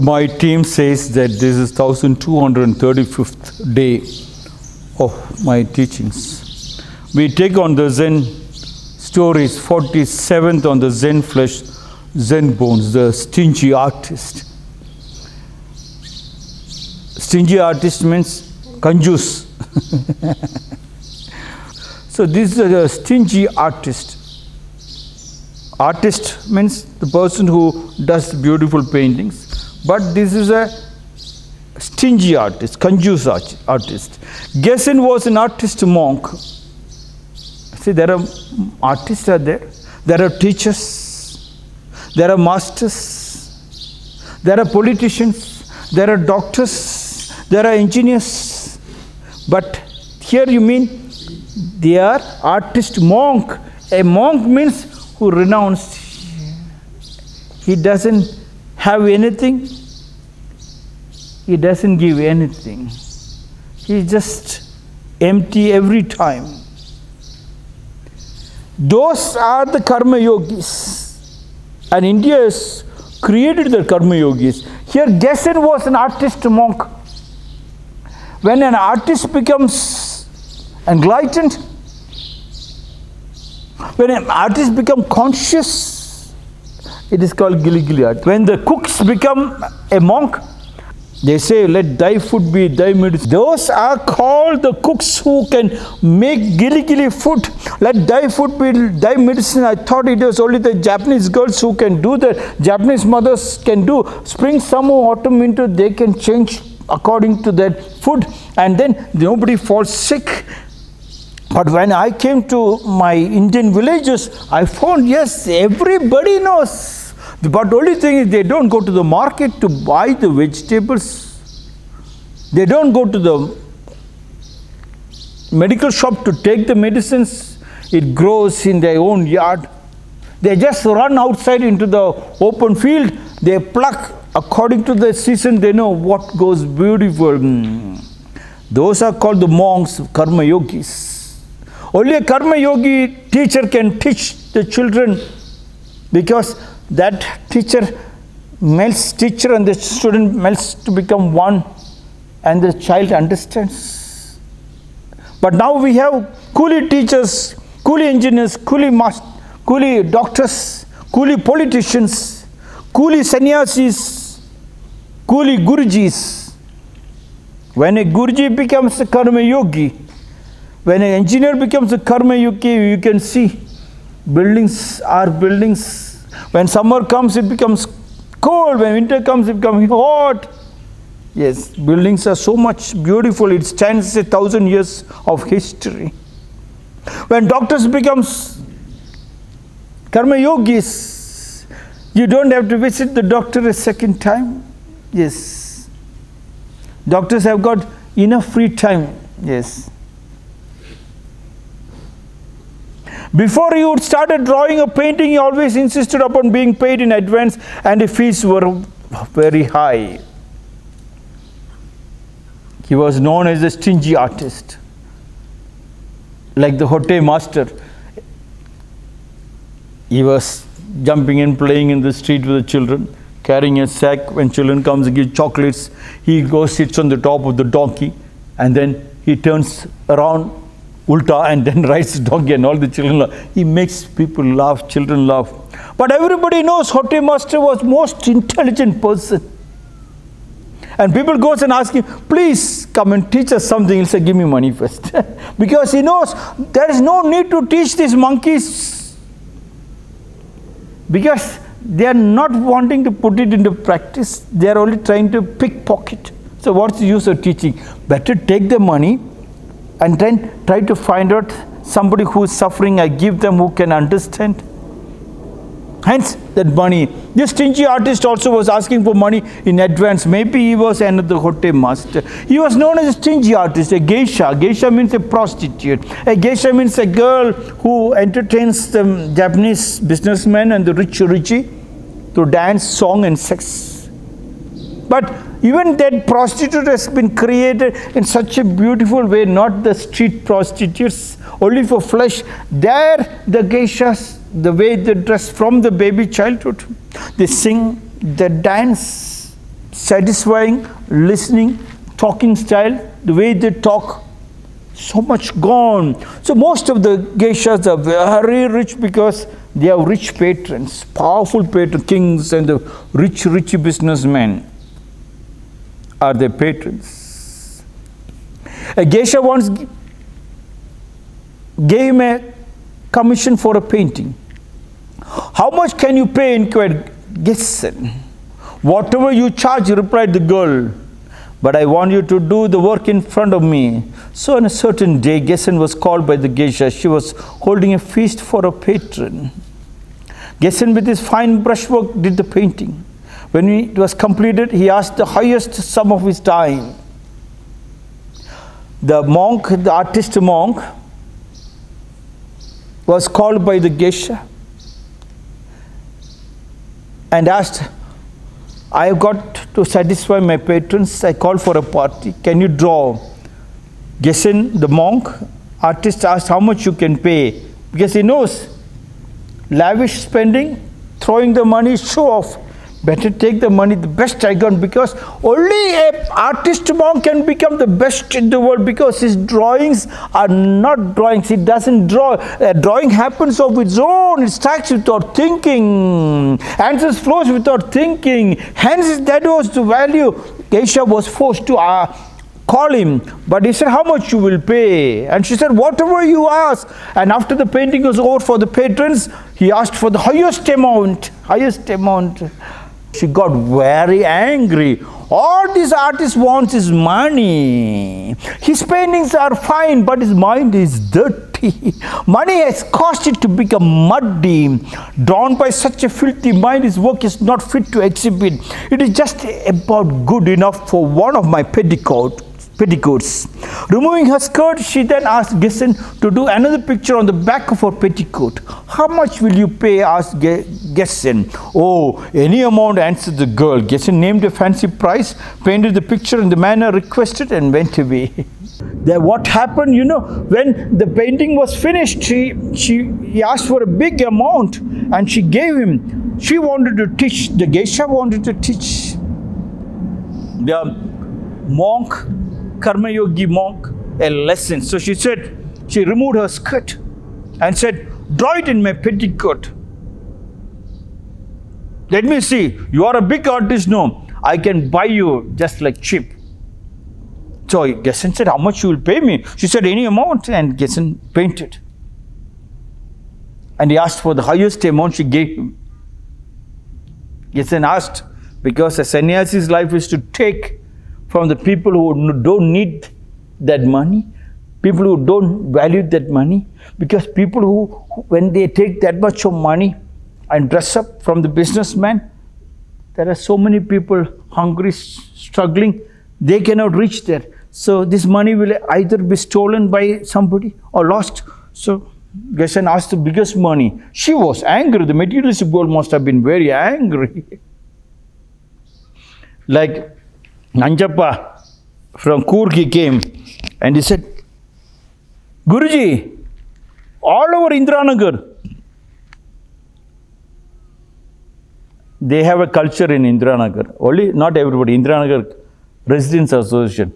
my team says that this is 1235th day of my teachings. We take on the Zen stories, 47th on the Zen flesh, Zen bones, the stingy artist. Stingy artist means Kanjus. So this is a stingy artist. Artist means the person who does beautiful paintings, but this is a stingy artist, Kanjus artist. Gessen was an artist monk. See, there are artists are there, there are teachers, there are masters, there are politicians, there are doctors, there are engineers, but here you mean they are artist monk. A monk means who renounced, he doesn't have anything, he doesn't give anything, he's just empty every time. Those are the karma yogis, and India has created the karma yogis. Here Gessen was an artist monk. When an artist becomes enlightened, when an artist becomes conscious, it is called gilly gilly art. When the cooks become a monk, they say, let thy food be thy medicine. Those are called the cooks who can make gilly gilly food. Let thy food be thy medicine. I thought it was only the Japanese girls who can do that. Japanese mothers can do spring, summer, autumn, winter. They can change according to their food, and then nobody falls sick. But when I came to my Indian villages, I found, yes, everybody knows. But the only thing is they don't go to the market to buy the vegetables. They don't go to the medical shop to take the medicines. It grows in their own yard. They just run outside into the open field. They pluck according to the season. They know what goes beautiful. Those are called the monks, karma yogis. Only a karma yogi teacher can teach the children, because that teacher melts teacher and the student melts to become one, and the child understands. But now we have coolie teachers, coolie engineers, coolie doctors, coolie politicians, coolie sannyasis, coolie gurujis. When a guruji becomes a karma yogi, when an engineer becomes a karma yogi, you can see buildings are buildings. When summer comes, it becomes cold. When winter comes, it becomes hot. Yes, buildings are so much beautiful. It stands 1,000 years of history. When doctors becomes karma yogis, you don't have to visit the doctor a second time. Yes, doctors have got enough free time. Yes. Before he would start drawing or painting, he always insisted upon being paid in advance, and the fees were very high. He was known as a stingy artist, like the Hote Master. He was jumping and playing in the street with the children, carrying a sack. When children come and give chocolates, he goes, sits on the top of the donkey, and then he turns around ulta and then rides the donkey, and all the children laugh. He makes people laugh, children laugh. But everybody knows Hote Master was most intelligent person. And people goes and ask him, please come and teach us something. He'll say, give me money first. Because he knows there is no need to teach these monkeys, because they are not wanting to put it into practice. They are only trying to pickpocket. So what's the use of teaching? Better take the money and then try to find out somebody who is suffering. I give them who can understand. Hence that money. This stingy artist also was asking for money in advance. Maybe he was another Hote Master. He was known as a stingy artist, a geisha. Geisha means a prostitute. A geisha means a girl who entertains the Japanese businessmen and the rich richie through dance, song and sex. But even that prostitute has been created in such a beautiful way, not the street prostitutes, only for flesh. There the geishas, the way they dress from the baby childhood, they sing, they dance, satisfying listening, talking style, the way they talk, so much gone. So most of the geishas are very rich because they have rich patrons, powerful patrons, kings and the rich businessmen are their patrons. A geisha once gave him a commission for a painting. How much can you pay? Inquired Gessen. Whatever you charge, replied the girl. But I want you to do the work in front of me. So on a certain day, Gessen was called by the geisha. She was holding a feast for her patron. Gessen, with his fine brushwork, did the painting. When it was completed, he asked the highest sum of his time. The monk, the artist monk, was called by the geisha and asked, I have got to satisfy my patrons, I called for a party, can you draw? Gessen, the monk, artist asked how much you can pay, because he knows, lavish spending, throwing the money, show off, better take the money, the best icon, because only an artist monk can become the best in the world, because his drawings are not drawings, he doesn't draw, a drawing happens of its own, it starts without thinking, answers flows without thinking, hence that was the value. Geisha was forced to call him, but he said, how much you will pay? And she said, whatever you ask. And after the painting was over for the patrons, he asked for the highest amount, She got very angry. All this artist wants is money. His paintings are fine, but his mind is dirty. Money has caused it to become muddy. Drawn by such a filthy mind, his work is not fit to exhibit. It is just about good enough for one of my petticoats. Removing her skirt, she then asked Gessen to do another picture on the back of her petticoat. How much will you pay? Asked Gessen. Oh, any amount, answered the girl. Gessen named a fancy price, painted the picture in the manner requested and went away. Then what happened, you know, when the painting was finished, he asked for a big amount and she gave him. She wanted to teach, the geisha wanted to teach. The monk, karma yogi monk, a lesson. So she said, she removed her skirt and said, draw it in my petticoat. Let me see, you are a big artist, no? I can buy you just like cheap. So Gessen said, how much you will pay me? She said, any amount, and Gessen painted. And he asked for the highest amount she gave him. Gessen asked, because a sannyasi's life is to take from the people who don't need that money, people who don't value that money, because people who, when they take that much of money and dress up from the businessman, there are so many people hungry, struggling, they cannot reach there. So this money will either be stolen by somebody or lost. So Gessen asked the biggest money. She was angry. The materialistic girl must have been very angry. Like Nanjappa from Kurgi came and he said, Guruji, all over Indiranagar, they have a culture in Indiranagar. Only not everybody, Indiranagar Residence Association.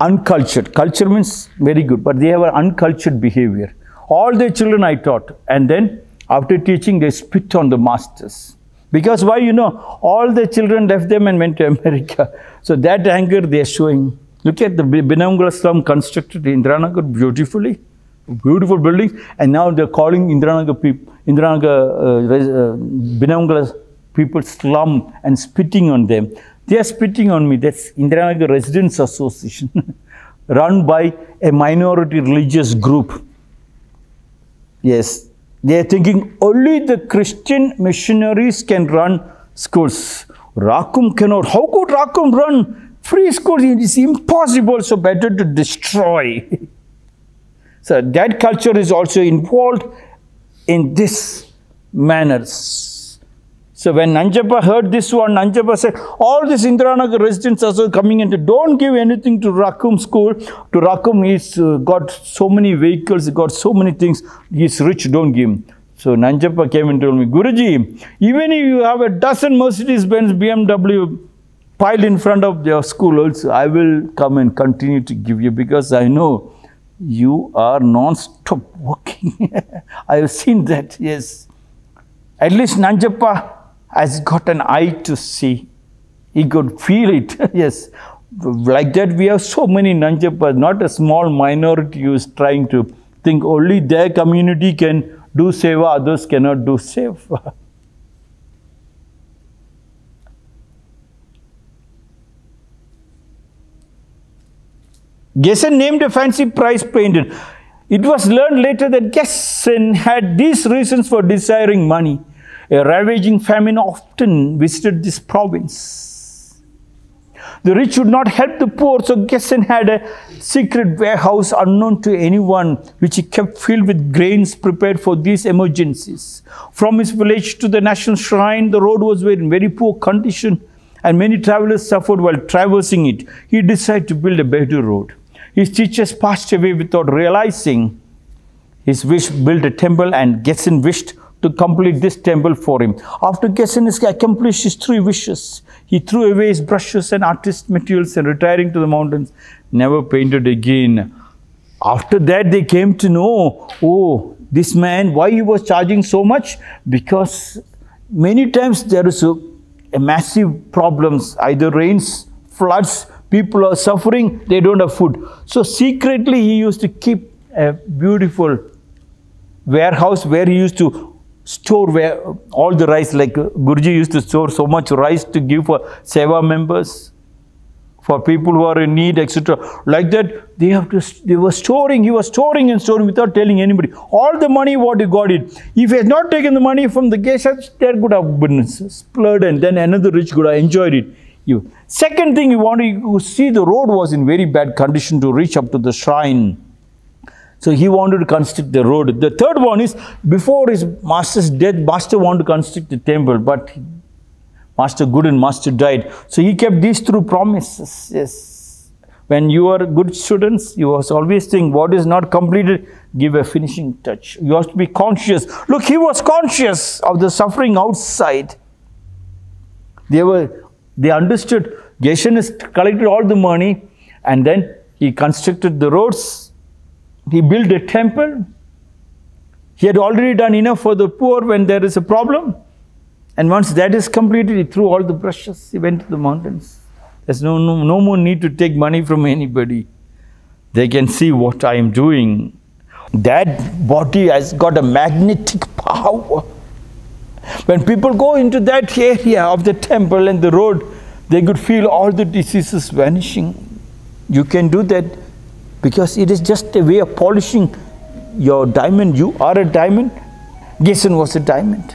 Uncultured. Culture means very good, but they have an uncultured behavior. All their children I taught, and then after teaching, they spit on the masters. Because why, you know, all the children left them and went to America. So that anger they are showing. Look at the Binangula slum constructed in Indiranagar beautifully, beautiful buildings, and now they are calling Indiranagar people, Binangula people slum and spitting on them. They are spitting on me. That's Indiranagar Residence Association, run by a minority religious group. Yes. They are thinking only the Christian missionaries can run schools. Rakum cannot. How could Rakum run free schools? It is impossible, so better to destroy. So that culture is also involved in this manners. So when Nanjappa heard this one, Nanjappa said, all these Indiranagar residents are coming in. Don't give anything to Rakum school. To Rakum, he's got so many vehicles, he's got so many things. He's rich, don't give him. So Nanjappa came and told me, Guruji, even if you have a dozen Mercedes-Benz, BMW, piled in front of your school also, I will come and continue to give you, because I know you are non-stop working. I have seen that, yes. At least Nanjappa has got an eye to see. He could feel it, yes. Like that, we have so many Nanjappas, not a small minority who is trying to think only their community can do Seva, others cannot do Seva. Gessen named a fancy price painted. It was learned later that Gessen had these reasons for desiring money. A ravaging famine often visited this province. The rich would not help the poor, so Gessen had a secret warehouse unknown to anyone, which he kept filled with grains prepared for these emergencies. From his village to the national shrine, the road was in very poor condition, and many travelers suffered while traversing it. He decided to build a better road. His teachers passed away without realizing. His wish built a temple, and Gessen wished to complete this temple for him. After Gessen accomplished his three wishes, he threw away his brushes and artist materials and, retiring to the mountains, never painted again. After that, they came to know, oh, this man, why he was charging so much? Because many times there is a massive problems, either rains, floods, people are suffering, they don't have food. So secretly, he used to keep a beautiful warehouse where he used to store where all the rice, like Guruji used to store so much rice to give for Seva members, for people who are in need, etc. Like that, he was storing without telling anybody. All the money what he got it. If he had not taken the money from the geisha, there could have been splurred and then another rich could have enjoyed it. Second thing you want to see, the road was in very bad condition to reach up to the shrine. So he wanted to construct the road. The third one is, before his master's death, master wanted to construct the temple, but master good and master died. So he kept these through promises. Yes. When you are good students, you always think what is not completed, give a finishing touch. You have to be conscious. Look, he was conscious of the suffering outside. They understood. Gessen has collected all the money, and then he constructed the roads. He built a temple. He had already done enough for the poor when there is a problem. And once that is completed, he threw all the brushes. He went to the mountains. There's no more need to take money from anybody. They can see what I am doing. That body has got a magnetic power. When people go into that area of the temple and the road, they could feel all the diseases vanishing. You can do that. Because it is just a way of polishing your diamond. You are a diamond. Gessen was a diamond.